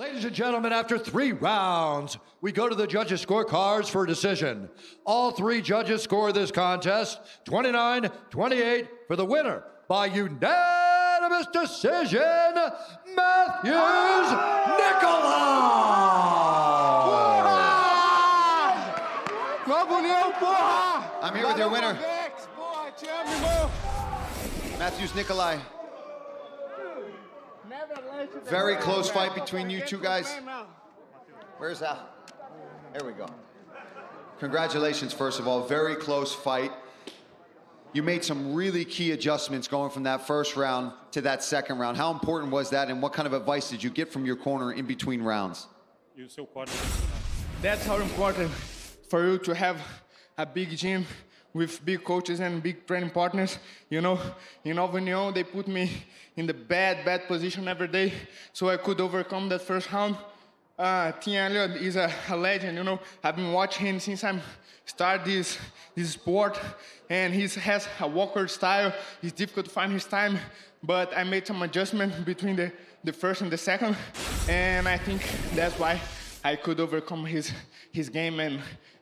Ladies and gentlemen, after 3 rounds, we go to the judges' scorecards for a decision. All 3 judges score this contest 29-28 for the winner by unanimous decision, Matheus Nicolau! I'm here with your winner, Matheus Nicolau. Very close fight between you two guys. Where's Al? There we go. Congratulations, first of all. Very close fight. You made some really key adjustments going from that first round to that second round. How important was that, and what kind of advice did you get from your corner in between rounds? That's how important for you to have a big gym with big coaches and big training partners. You know, in Avignon, they put me in the bad position every day, so I could overcome that first round. Tim Elliott is a legend, you know. I've been watching him since I started this sport, and he has a walker style. It's difficult to find his time, but I made some adjustments between the first and the second, and I think that's why I could overcome his game and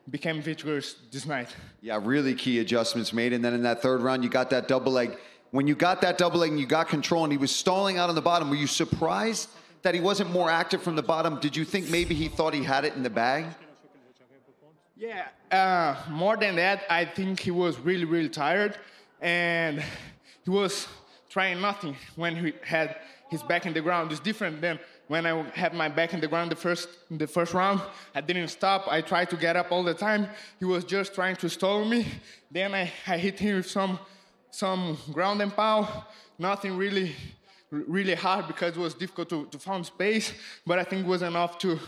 became victorious this night. Yeah, really key adjustments made. And then in that third round, you got that double leg. When you got that double leg and you got control and he was stalling out on the bottom, were you surprised that he wasn't more active from the bottom? Did you think maybe he thought he had it in the bag? Yeah, more than that, I think he was really tired. And he was trying nothing when he had his back in the ground. It's different than when I had my back in the ground the first round. I didn't stop. I tried to get up all the time. He was just trying to stall me. Then I hit him with some ground and pound. Nothing really hard because it was difficult to find space, but I think it was enough to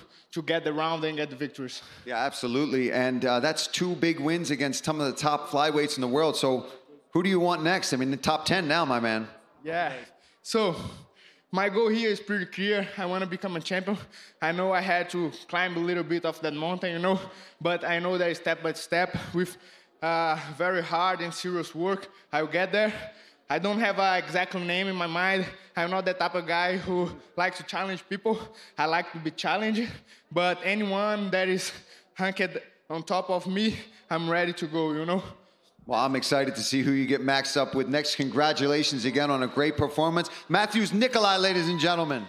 get the round and get the victories. Yeah, absolutely. And that's 2 big wins against some of the top flyweights in the world. So who do you want next? I mean, the top 10 now, my man. Yeah. So my goal here is pretty clear. I want to become a champion. I know I had to climb a little bit of that mountain, you know, but I know that step by step, with very hard and serious work, I'll get there. I don't have an exact name in my mind. I'm not the type of guy who likes to challenge people. I like to be challenged, but anyone that is ranked on top of me, I'm ready to go, you know? Well, I'm excited to see who you get maxed up with next. Congratulations again on a great performance. Matheus Nicolau, ladies and gentlemen.